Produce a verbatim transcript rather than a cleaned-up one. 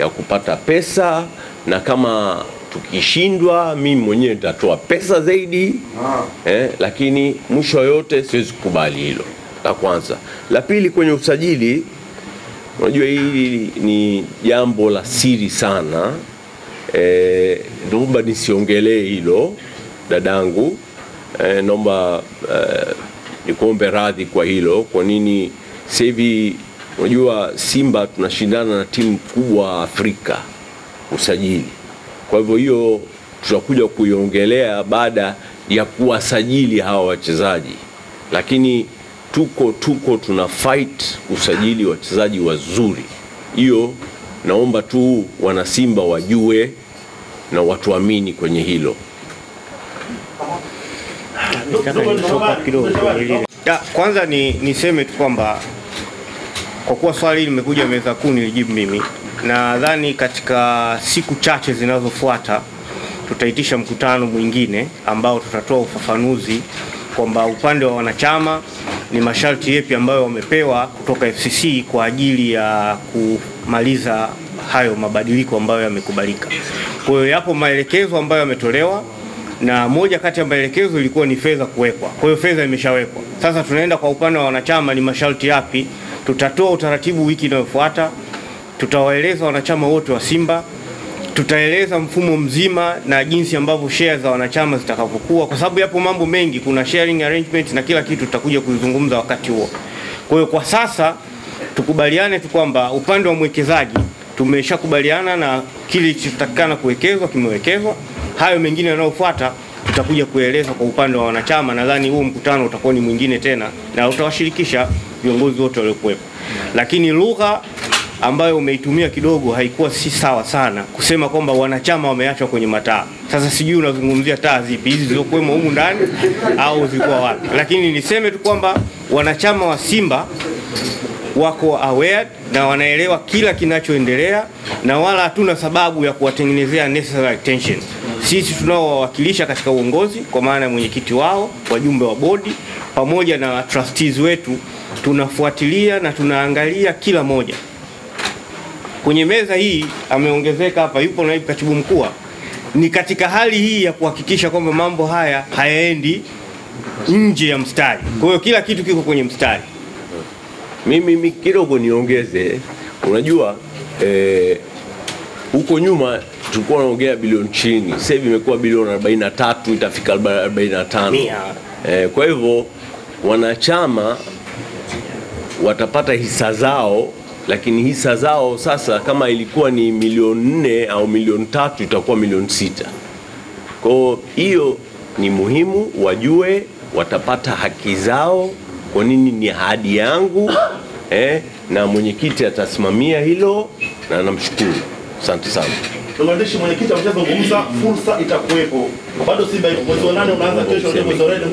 ya kupata pesa, na kama tukishindwa mimi mwenyewe nitatoa pesa zaidi ah. eh, lakini mwisho yote siwezi kukubali hilo. La kwanza. La pili, kwenye usajili, unajua hili ni jambo la siri sana. Eh, naomba nisiongelee hilo dadangu. Eh, naomba eh, nikuombe radhi kwa hilo. Kwa nini sevi unajua Simba tunashindana na timu kubwa Afrika usajili. Kwa hivyo hiyo tutakuja kuiongelea baada ya kuwasajili hawa wachezaji. Lakini tuko tuko tuna fight usajili wachezaji wazuri. Hiyo naomba tu wana Simba wajue na watuamini kwenye hilo. Ya, kwanza ni niseme tu kwamba kwa kuwa swali limekuja meza kuu nilijibu mimi, na dhani katika siku chache zinazofuata tutaitisha mkutano mwingine ambao tutatoa ufafanuzi kwamba upande wa wanachama ni masharti yapi ambayo wamepewa kutoka F C C kwa ajili ya kumaliza hayo mabadiliko ambayo yamekubalika. Kwa hiyo yapo maelekezo ambayo yametolewa, na moja kati ya maelekezo ilikuwa ni fedha kuwekwa. Kwa hiyo fedha imeshawekwa. Sasa tunaenda kwa upande wa wanachama ni masharti yapi. Tutatoa utaratibu wiki inayofuata. Tutawaeleza wanachama wote wa Simba. Tutaeleza mfumo mzima na jinsi ambavyo shares za wanachama zitakavyokuwa, kwa sababu yapo mambo mengi, kuna sharing arrangement na kila kitu tutakuja kuzungumza wakati huo. Kwa hiyo kwa sasa tukubaliane tu kwamba upande wa mwekezaji tumeshakubaliana na kile kilichotakana kuwekezwa kimewekezwa. Hayo mengine yanayofuata tutakuja kueleza kwa upande wa wanachama. Nadhani huu mkutano utakuwa ni mwingine tena na utawashirikisha viongozi wote waliokuwepo. Lakini lugha ambayo umeitumia kidogo haikuwa si sawa sana, kusema kwamba wanachama wameachwa kwenye mataa. Sasa sijui unazungumzia taa zipi, hizi zilizokuwemo humu ndani au zilikuwa wapi. Lakini niseme tu kwamba wanachama wa Simba wako aware na wanaelewa kila kinachoendelea, na wala hatuna sababu ya kuwatengenezea necessary tension. Sisi tunaowawakilisha katika uongozi kwa maana mwenyekiti wao, wajumbe wa bodi pamoja na trustees wetu, tunafuatilia na tunaangalia kila moja. Kwenye meza hii ameongezeka hapa, yupo naibu katibu mkuu. Ni katika hali hii ya kuhakikisha kwamba mambo haya hayaendi nje ya mstari. Kwa hiyo kila kitu kiko kwenye mstari. Mimi mimi kidogo niongeze. Unajua eh, huko nyuma tulikuwa tunaongea bilioni ishirini. Sasa hivi imekuwa bilioni arobaini na tatu, itafika arobaini na tano. Eh, kwa hivyo wanachama watapata hisa zao, lakini hisa zao sasa kama ilikuwa ni milioni nne au milioni tatu itakuwa milioni sita. Kwa hiyo ni muhimu wajue watapata haki zao. Kwa nini ni ahadi yangu eh, na mwenyekiti atasimamia hilo na namshukuru. Asante sana. Mwenyekiti ameshazungumza fursa itakuwepo. Bado Simba iko mwezi wa nane unaanza kesho ndio mwezi wa nane.